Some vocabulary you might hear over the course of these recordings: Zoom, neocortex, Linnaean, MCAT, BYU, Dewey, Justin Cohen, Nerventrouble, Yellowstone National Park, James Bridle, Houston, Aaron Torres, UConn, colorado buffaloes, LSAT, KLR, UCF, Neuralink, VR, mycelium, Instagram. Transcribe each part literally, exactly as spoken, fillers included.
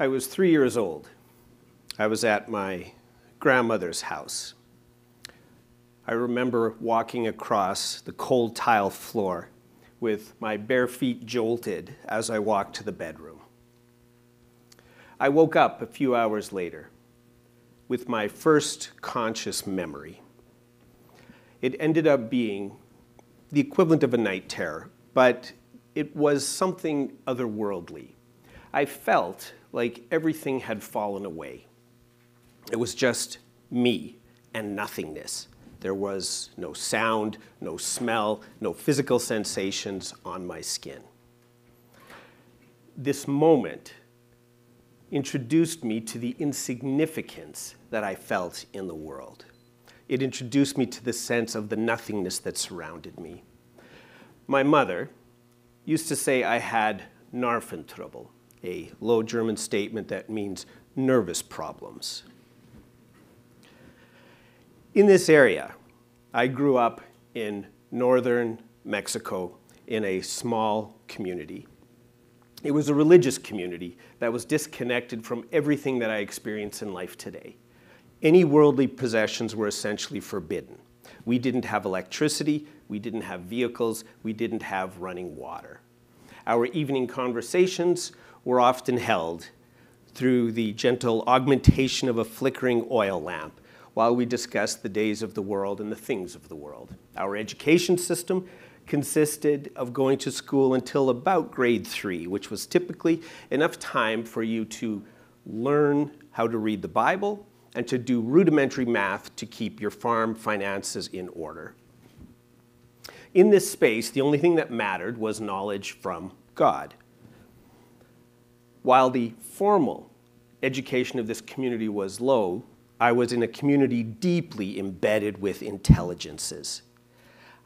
I was three years old. I was at my grandmother's house. I remember walking across the cold tile floor with my bare feet jolted as I walked to the bedroom. I woke up a few hours later with my first conscious memory. It ended up being the equivalent of a night terror, but it was something otherworldly. I felt like everything had fallen away. It was just me and nothingness. There was no sound, no smell, no physical sensations on my skin. This moment introduced me to the insignificance that I felt in the world. It introduced me to the sense of the nothingness that surrounded me. My mother used to say I had Nerventrouble, a Low German statement that means nervous problems. In this area, I grew up in northern Mexico in a small community. It was a religious community that was disconnected from everything that I experience in life today. Any worldly possessions were essentially forbidden. We didn't have electricity, we didn't have vehicles, we didn't have running water. Our evening conversations were often held through the gentle augmentation of a flickering oil lamp while we discussed the days of the world and the things of the world. Our education system consisted of going to school until about grade three, which was typically enough time for you to learn how to read the Bible and to do rudimentary math to keep your farm finances in order. In this space, the only thing that mattered was knowledge from God. While the formal education of this community was low, I was in a community deeply embedded with intelligences.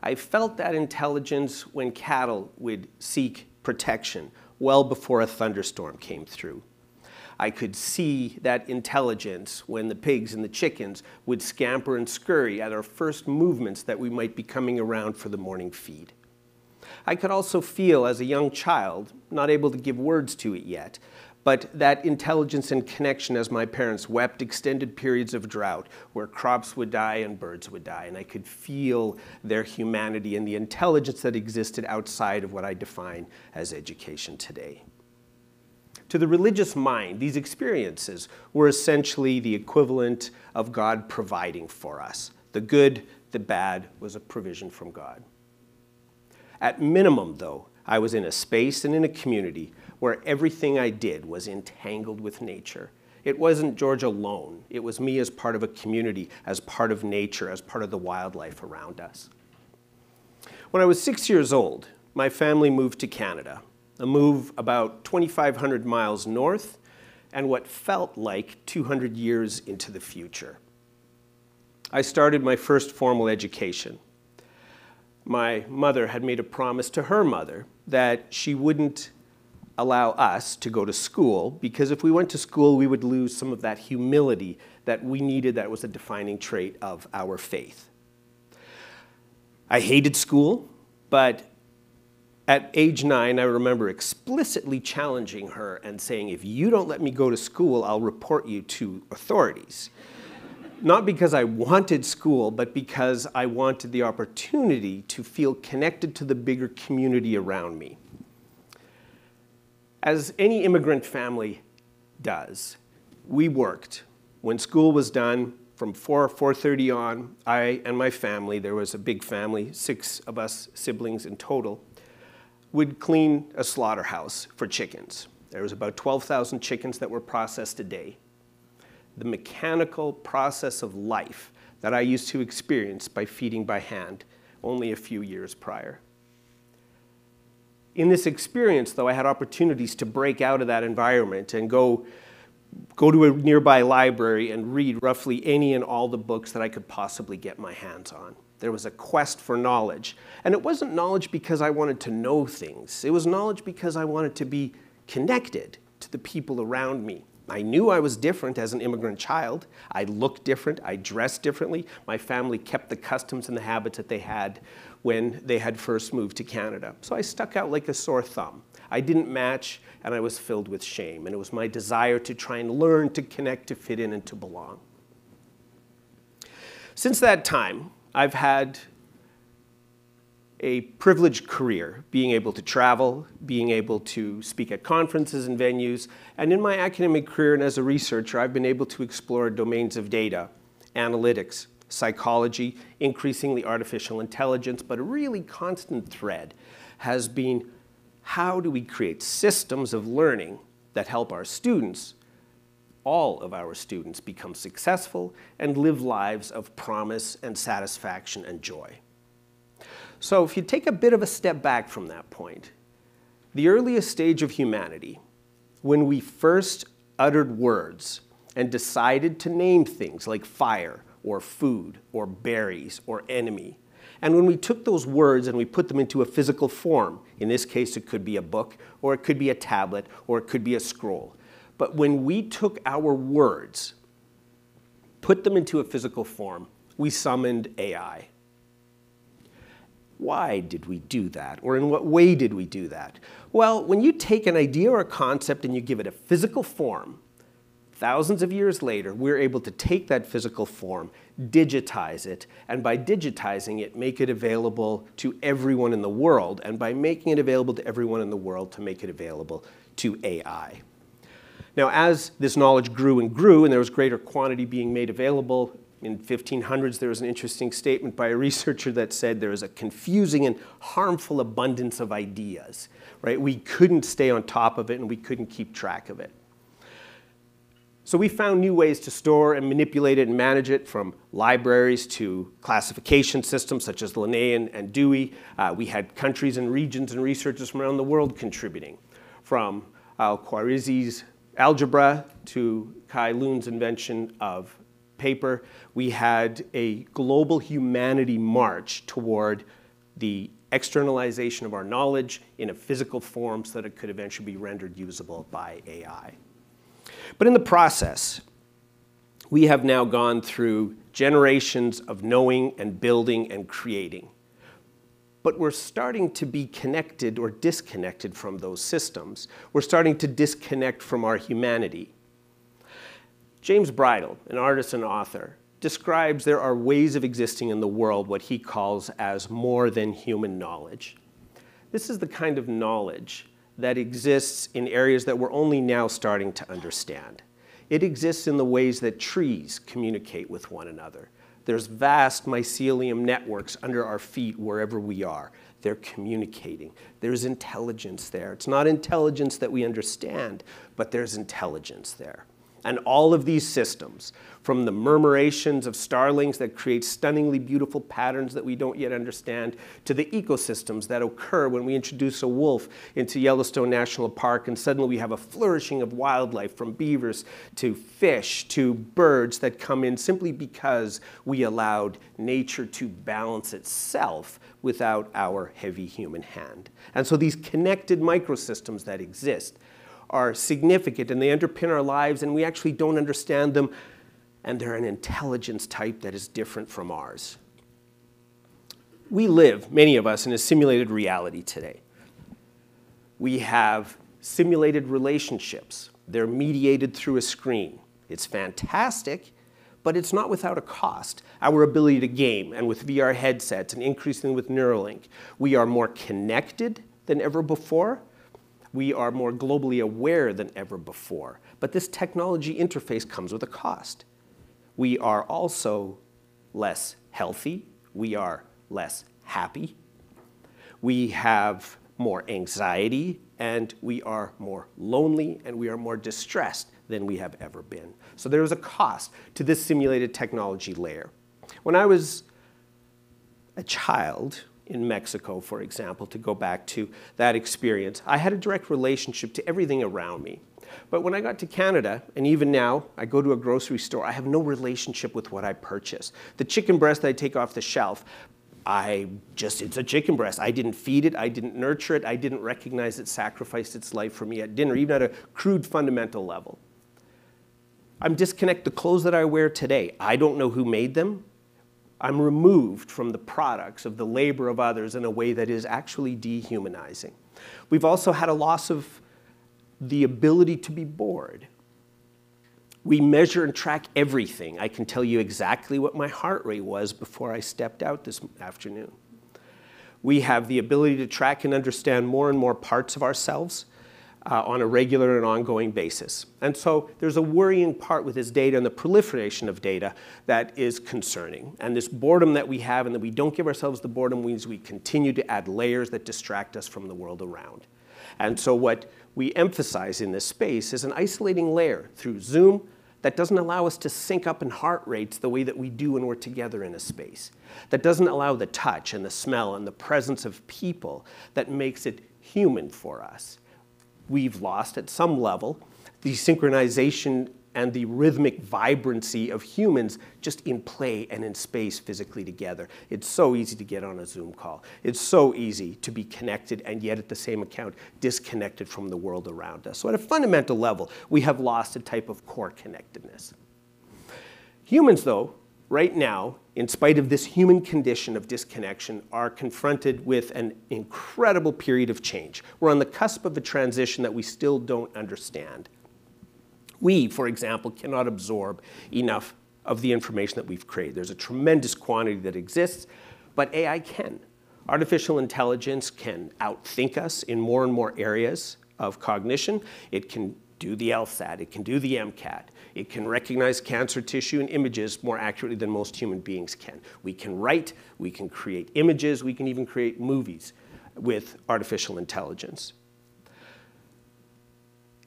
I felt that intelligence when cattle would seek protection well before a thunderstorm came through. I could see that intelligence when the pigs and the chickens would scamper and scurry at our first movements that we might be coming around for the morning feed. I could also feel as a young child, not able to give words to it yet, but that intelligence and connection as my parents wept extended periods of drought where crops would die and birds would die, and I could feel their humanity and the intelligence that existed outside of what I define as education today. To the religious mind, these experiences were essentially the equivalent of God providing for us. The good, the bad was a provision from God. At minimum, though, I was in a space and in a community where everything I did was entangled with nature. It wasn't George alone. It was me as part of a community, as part of nature, as part of the wildlife around us. When I was six years old, my family moved to Canada, a move about twenty-five hundred miles north and what felt like two hundred years into the future. I started my first formal education. My mother had made a promise to her mother that she wouldn't allow us to go to school because if we went to school, we would lose some of that humility that we needed that was a defining trait of our faith. I hated school, but at age nine, I remember explicitly challenging her and saying, if you don't let me go to school, I'll report you to authorities. Not because I wanted school, but because I wanted the opportunity to feel connected to the bigger community around me. As any immigrant family does, we worked. When school was done, from four, four thirty on, I and my family, there was a big family, six of us siblings in total, would clean a slaughterhouse for chickens. There was about twelve thousand chickens that were processed a day. The mechanical process of life that I used to experience by feeding by hand only a few years prior. In this experience, though, I had opportunities to break out of that environment and go, go to a nearby library and read roughly any and all the books that I could possibly get my hands on. There was a quest for knowledge. And it wasn't knowledge because I wanted to know things. It was knowledge because I wanted to be connected to the people around me. I knew I was different as an immigrant child. I looked different. I dressed differently. My family kept the customs and the habits that they had when they had first moved to Canada. So I stuck out like a sore thumb. I didn't match, and I was filled with shame. And it was my desire to try and learn to connect, to fit in, and to belong. Since that time, I've had a privileged career, being able to travel, being able to speak at conferences and venues. And in my academic career and as a researcher, I've been able to explore domains of data, analytics, psychology, increasingly artificial intelligence. But a really constant thread has been, how do we create systems of learning that help our students, all of our students, become successful and live lives of promise and satisfaction and joy? So if you take a bit of a step back from that point, the earliest stage of humanity, when we first uttered words and decided to name things like fire or food or berries or enemy, and when we took those words and we put them into a physical form, in this case it could be a book, or it could be a tablet, or it could be a scroll. But when we took our words, put them into a physical form, we summoned A I. Why did we do that? Or in what way did we do that? Well, when you take an idea or a concept and you give it a physical form, thousands of years later, we're able to take that physical form, digitize it, and by digitizing it, make it available to everyone in the world, and by making it available to everyone in the world, to make it available to A I. Now, as this knowledge grew and grew, and there was greater quantity being made available, in the fifteen hundreds, there was an interesting statement by a researcher that said there is a confusing and harmful abundance of ideas, right? We couldn't stay on top of it, and we couldn't keep track of it. So we found new ways to store and manipulate it and manage it, from libraries to classification systems such as Linnaean and Dewey. Uh, we had countries and regions and researchers from around the world contributing, from Al-Khwarizmi's algebra to Kai Lune's invention of paper. We had a global humanity march toward the externalization of our knowledge in a physical form so that it could eventually be rendered usable by A I. But in the process, we have now gone through generations of knowing and building and creating. But we're starting to be connected or disconnected from those systems. We're starting to disconnect from our humanity. James Bridle, an artist and author, describes there are ways of existing in the world what he calls as more than human knowledge. This is the kind of knowledge that exists in areas that we're only now starting to understand. It exists in the ways that trees communicate with one another. There's vast mycelium networks under our feet wherever we are. They're communicating. There's intelligence there. It's not intelligence that we understand, but there's intelligence there. And all of these systems, from the murmurations of starlings that create stunningly beautiful patterns that we don't yet understand, to the ecosystems that occur when we introduce a wolf into Yellowstone National Park, and suddenly we have a flourishing of wildlife, from beavers to fish to birds that come in simply because we allowed nature to balance itself without our heavy human hand. And so these connected microsystems that exist are significant, and they underpin our lives, and we actually don't understand them, and they're an intelligence type that is different from ours. We live, many of us, in a simulated reality today. We have simulated relationships. They're mediated through a screen. It's fantastic, but it's not without a cost. Our ability to game, and with V R headsets, and increasingly with Neuralink, we are more connected than ever before. We are more globally aware than ever before. But this technology interface comes with a cost. We are also less healthy. We are less happy. We have more anxiety, and we are more lonely, and we are more distressed than we have ever been. So there is a cost to this simulated technology layer. When I was a child, in Mexico, for example, to go back to that experience, I had a direct relationship to everything around me. But when I got to Canada, and even now, I go to a grocery store, I have no relationship with what I purchase. The chicken breast that I take off the shelf, I just, it's a chicken breast. I didn't feed it, I didn't nurture it, I didn't recognize it sacrificed its life for me at dinner, even at a crude fundamental level. I'm disconnected. The clothes that I wear today, I don't know who made them. I'm removed from the products of the labor of others in a way that is actually dehumanizing. We've also had a loss of the ability to be bored. We measure and track everything. I can tell you exactly what my heart rate was before I stepped out this afternoon. We have the ability to track and understand more and more parts of ourselves uh, on a regular and ongoing basis. And so there's a worrying part with this data and the proliferation of data that is concerning. And this boredom that we have and that we don't give ourselves the boredom means we continue to add layers that distract us from the world around. And so what we emphasize in this space is an isolating layer through Zoom that doesn't allow us to sync up in heart rates the way that we do when we're together in a space, that doesn't allow the touch and the smell and the presence of people that makes it human for us. We've lost, at some level, the synchronization and the rhythmic vibrancy of humans just in play and in space physically together. It's so easy to get on a Zoom call. It's so easy to be connected and yet at the same account disconnected from the world around us. So at a fundamental level, we have lost a type of core connectedness. Humans, though, right now, in spite of this human condition of disconnection, are confronted with an incredible period of change. We're on the cusp of a transition that we still don't understand. We, for example, cannot absorb enough of the information that we've created. There's a tremendous quantity that exists, but A I can. Artificial intelligence can outthink us in more and more areas of cognition. It can do the LSAT, it can do the MCAT, it can recognize cancer tissue and images more accurately than most human beings can. We can write, we can create images, we can even create movies with artificial intelligence.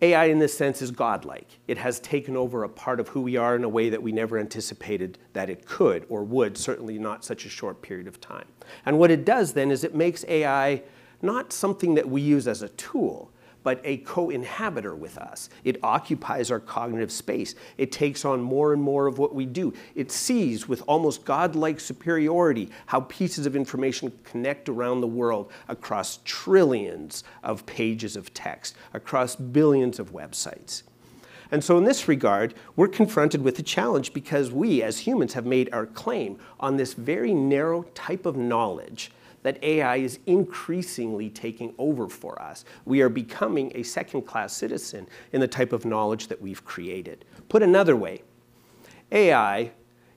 A I, in this sense, is godlike. It has taken over a part of who we are in a way that we never anticipated that it could or would, certainly not such a short period of time. And what it does then is it makes A I not something that we use as a tool, but a co-inhabitor with us. It occupies our cognitive space. It takes on more and more of what we do. It sees with almost godlike superiority how pieces of information connect around the world across trillions of pages of text, across billions of websites. And so in this regard, we're confronted with a challenge because we, as humans, have made our claim on this very narrow type of knowledge that A I is increasingly taking over for us. We are becoming a second-class citizen in the type of knowledge that we've created. Put another way, A I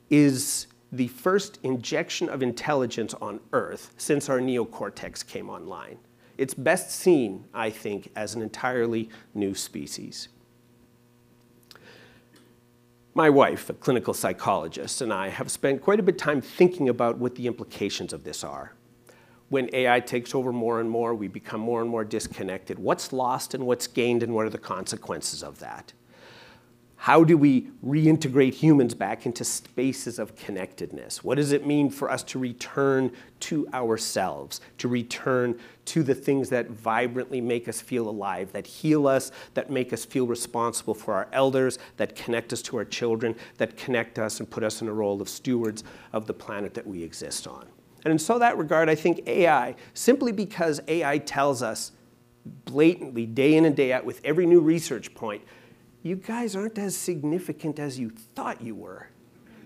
is the first injection of intelligence on Earth since our neocortex came online. It's best seen, I think, as an entirely new species. My wife, a clinical psychologist, and I have spent quite a bit of time thinking about what the implications of this are. When A I takes over more and more, we become more and more disconnected. What's lost and what's gained and what are the consequences of that? How do we reintegrate humans back into spaces of connectedness? What does it mean for us to return to ourselves, to return to the things that vibrantly make us feel alive, that heal us, that make us feel responsible for our elders, that connect us to our children, that connect us and put us in a role of stewards of the planet that we exist on? And in so that regard, I think A I, simply because A I tells us blatantly, day in and day out, with every new research point, you guys aren't as significant as you thought you were.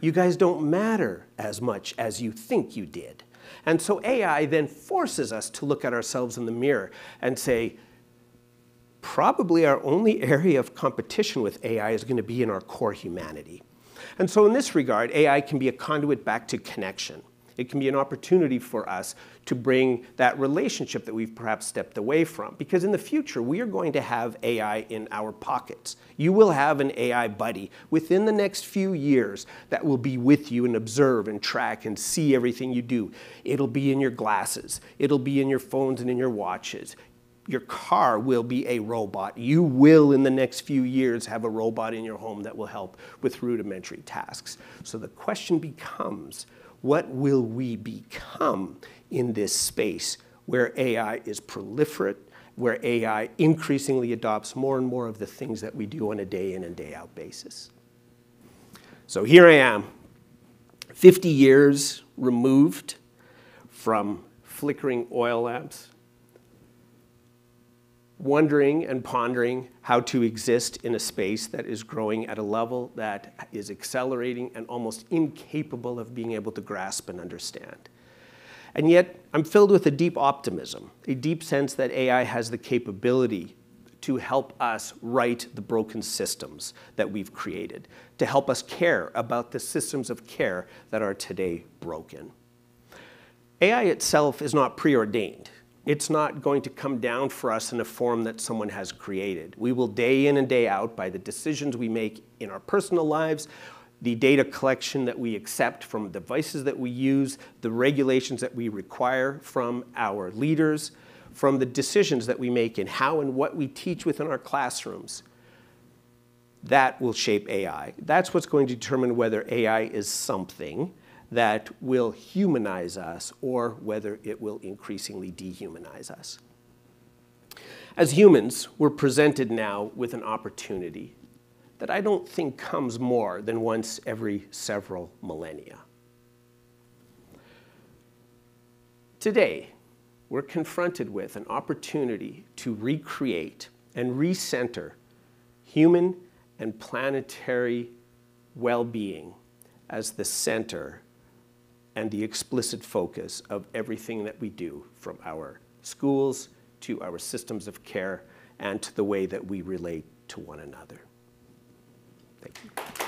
You guys don't matter as much as you think you did. And so A I then forces us to look at ourselves in the mirror and say, probably our only area of competition with A I is going to be in our core humanity. And so in this regard, A I can be a conduit back to connection. It can be an opportunity for us to bring that relationship that we've perhaps stepped away from. Because in the future, we are going to have A I in our pockets. You will have an A I buddy within the next few years that will be with you and observe and track and see everything you do. It'll be in your glasses. It'll be in your phones and in your watches. Your car will be a robot. You will, in the next few years, have a robot in your home that will help with rudimentary tasks. So the question becomes, what will we become in this space where A I is proliferate, where A I increasingly adopts more and more of the things that we do on a day in and day out basis? So here I am, fifty years removed from flickering oil lamps, wondering and pondering how to exist in a space that is growing at a level that is accelerating and almost incapable of being able to grasp and understand. And yet, I'm filled with a deep optimism, a deep sense that A I has the capability to help us right the broken systems that we've created, to help us care about the systems of care that are today broken. A I itself is not preordained. It's not going to come down for us in a form that someone has created. We will day in and day out, by the decisions we make in our personal lives, the data collection that we accept from devices that we use, the regulations that we require from our leaders, from the decisions that we make in how and what we teach within our classrooms. That will shape A I. That's what's going to determine whether A I is something that will humanize us or whether it will increasingly dehumanize us. As humans, we're presented now with an opportunity that I don't think comes more than once every several millennia. Today, we're confronted with an opportunity to recreate and recenter human and planetary well-being as the center and the explicit focus of everything that we do, from our schools to our systems of care and to the way that we relate to one another. Thank you.